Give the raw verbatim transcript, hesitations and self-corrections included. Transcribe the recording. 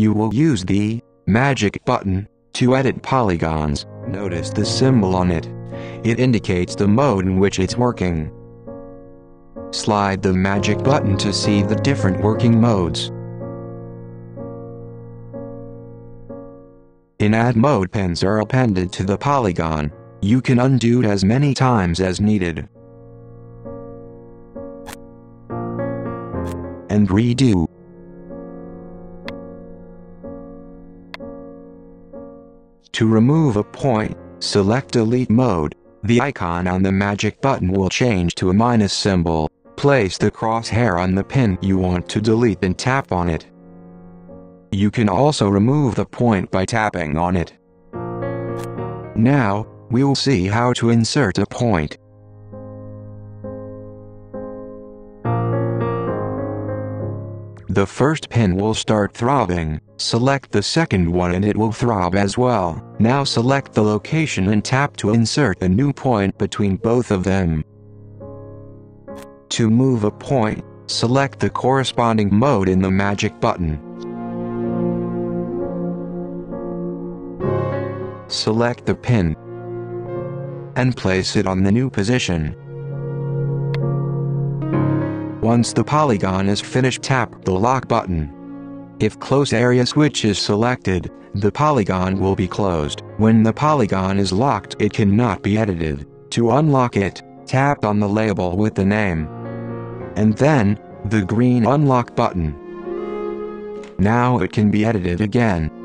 You will use the magic button to edit polygons. Notice the symbol on it. It indicates the mode in which it's working. Slide the magic button to see the different working modes. In Add mode, pins are appended to the polygon. You can undo it as many times as needed. And redo. To remove a point, select Delete mode. The icon on the magic button will change to a minus symbol. Place the crosshair on the pin you want to delete and tap on it. You can also remove the point by tapping on it. Now, we'll see how to insert a point. The first pin will start throbbing. Select the second one and it will throb as well. Now select the location and tap to insert a new point between both of them. To move a point, select the corresponding mode in the magic button. Select the pin and place it on the new position. Once the polygon is finished, tap the lock button. If close area switch is selected, the polygon will be closed. When the polygon is locked, it cannot be edited. To unlock it, tap on the label with the name, and then the green unlock button. Now it can be edited again.